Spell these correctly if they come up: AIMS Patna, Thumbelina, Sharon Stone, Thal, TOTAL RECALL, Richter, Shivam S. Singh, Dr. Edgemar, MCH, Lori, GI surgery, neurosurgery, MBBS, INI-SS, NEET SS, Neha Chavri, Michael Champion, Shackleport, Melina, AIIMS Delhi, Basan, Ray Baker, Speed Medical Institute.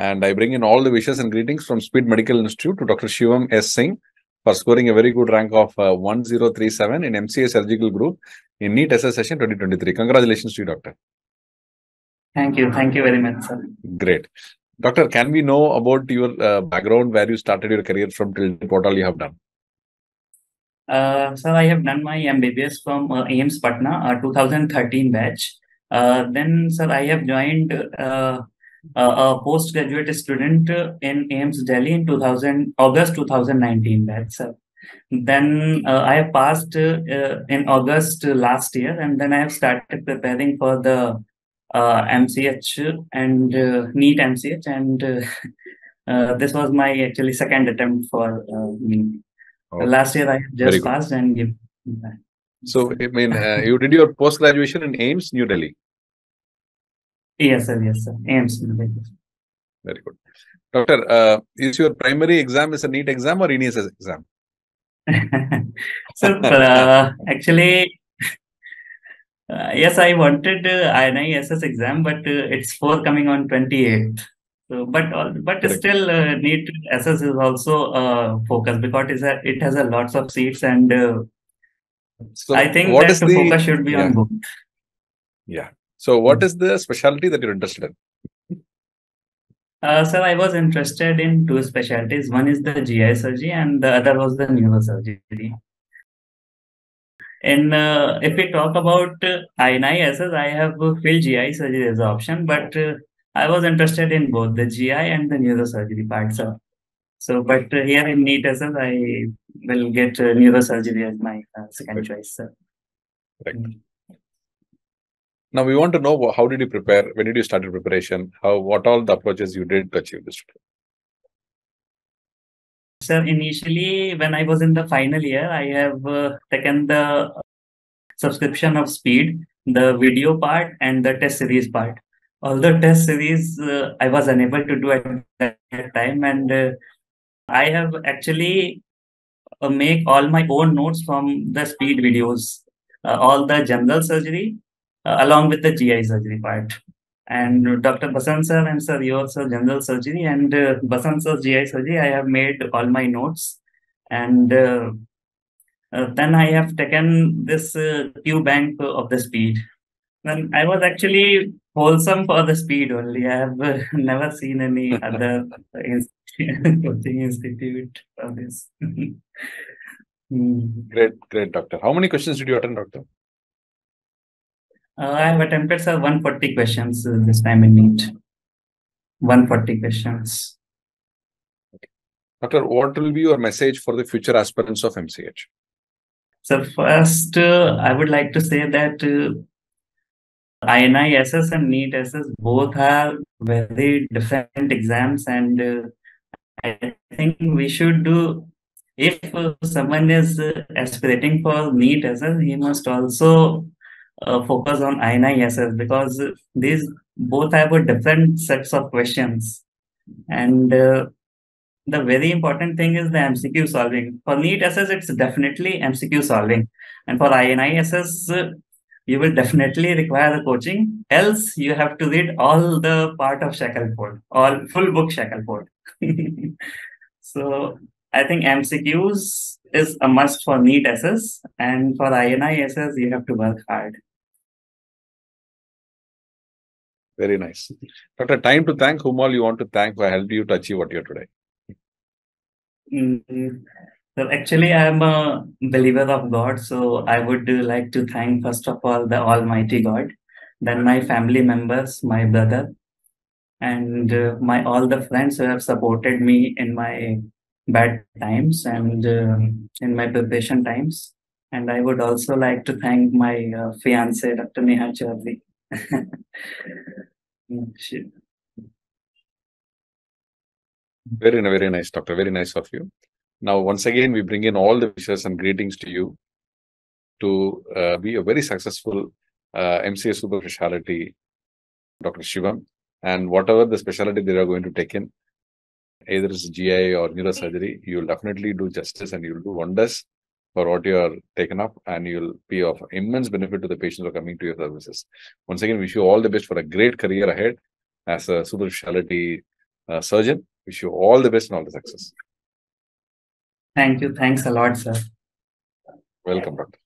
And I bring in all the wishes and greetings from Speed Medical Institute to Dr. Shivam S. Singh for scoring a very good rank of 1037 in MCH surgical group in NEET SS session 2023. Congratulations to you, Doctor. Thank you. Thank you very much, sir. Great. Doctor, can we know about your background, where you started your career from till what all you have done? Sir, I have done my MBBS from AIMS Patna, 2013 batch. Then, sir, I have joined a postgraduate student in AIIMS Delhi in August 2019. That's then I have passed in August last year, and then I have started preparing for the MCH and NEET MCH, and this was my actually second attempt for me. Okay. Last year I have just passed and gave back. So I mean, you did your post graduation in AIIMS New Delhi. Yes, sir. Yes, sir. AIIMS. Very good. Doctor, is your primary exam is a NEET exam or INI-SS exam? Sir, actually, yes, I wanted INI-SS exam, but it's forthcoming on 28th. So, but still, NEET SS is also focused because it has a lots of seats, and so I think that the focus should be on both. Yeah. So, what is the specialty that you're interested in? Sir, I was interested in two specialties. One is the GI surgery and the other was the neurosurgery. And if we talk about INI-SS, I have filled GI surgery as an option, but I was interested in both the GI and the neurosurgery part, sir. So, but here in NEET SS, I will get neurosurgery as my second choice, sir. Correct. Now, we want to know how did you prepare, when did you start your preparation, what all the approaches you did to achieve this? Sir, initially, when I was in the final year, I have taken the subscription of Speed, the video part and the test series part. All the test series I was unable to do at that time, and I have actually make all my own notes from the Speed videos, all the general surgery, along with the GI surgery part. And Dr. Basan sir and sir, you also general surgery, and Basan sir's GI surgery, I have made all my notes. And then I have taken this Q bank of the Speed. Then I was actually wholesome for the Speed only. I have never seen any other coaching institute for this. Great, great, Doctor. How many questions did you attend, Doctor? I have attempted, sir, 140 questions this time in NEET. 140 questions. Okay. Doctor, what will be your message for the future aspirants of MCH? Sir, first, I would like to say that INI-SS and NEET SS both are very different exams, and I think we should do, if someone is aspirating for NEET SS, he must also focus on INI-SS, because these both have a different sets of questions, and the very important thing is the MCQ solving. For NEET SS, it's definitely MCQ solving, and for INI-SS, you will definitely require the coaching. Else, you have to read all the part of Shackleport, all full book Shackleport. So I think MCQs is a must for NEET SS, and for INI-SS, you have to work hard. Very nice. Doctor, time to thank whom all you want to thank who helped you to achieve what you're today. So actually, I am a believer of God, so I would like to thank, first of all, the Almighty God, then my family members, my brother, and my all the friends who have supported me in my bad times and in my preparation times. And I would also like to thank my fiancée, Dr. Neha Chavri. Very, very nice, Doctor. Very nice of you. Now, once again, we bring in all the wishes and greetings to you to be a very successful MCH super speciality, Dr. Shivam, and whatever the speciality they are going to take in, either it's GI or neurosurgery, you'll definitely do justice and you'll do wonders for what you're taken up, and you'll be of immense benefit to the patients who are coming to your services. Once again, wish you all the best for a great career ahead as a super speciality surgeon. Wish you all the best and all the success. Thank you. Thanks a lot, sir. Welcome, Doctor.